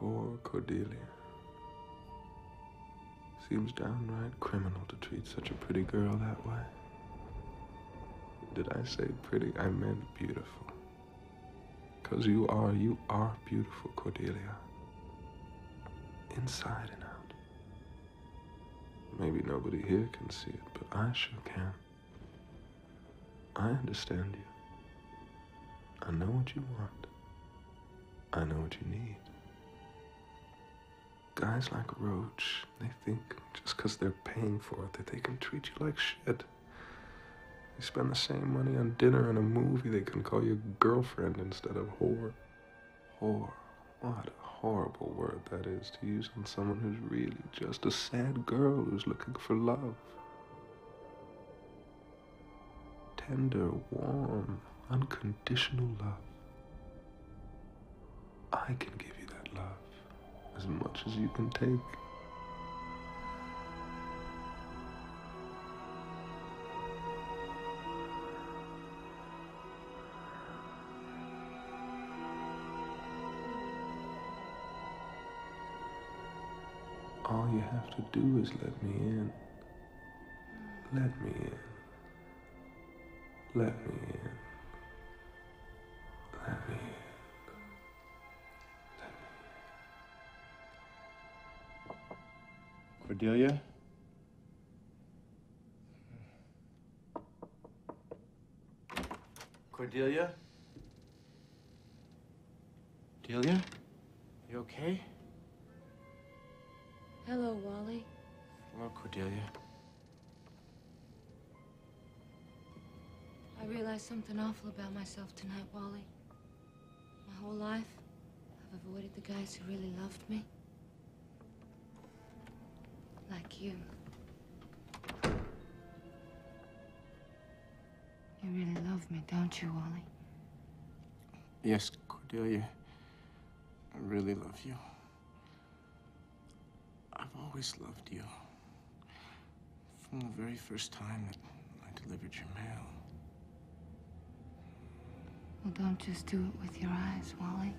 Poor Cordelia. Seems downright criminal to treat such a pretty girl that way. Did I say pretty? I meant beautiful. 'Cause you are beautiful, Cordelia. Inside and out. Maybe nobody here can see it, but I sure can. I understand you. I know what you want. I know what you need. Guys like Roach, they think just 'cause they're paying for it that they can treat you like shit. They spend the same money on dinner and a movie. They can call you girlfriend instead of whore. Whore. What a horrible word that is to use on someone who's really just a sad girl who's looking for love. Tender, warm, unconditional love. I can give you that love, as much as you can take. All you have to do is let me in. Let me in. Let me in. Let me in. Cordelia? Cordelia? Cordelia? You okay? Hello, Wally. Hello, Cordelia. I realized something awful about myself tonight, Wally. My whole life, I've avoided the guys who really loved me. Like you. You really love me, don't you, Wally? Yes, Cordelia. I really love you. I've always loved you. From the very first time that I delivered your mail. Well, don't just do it with your eyes, Wally.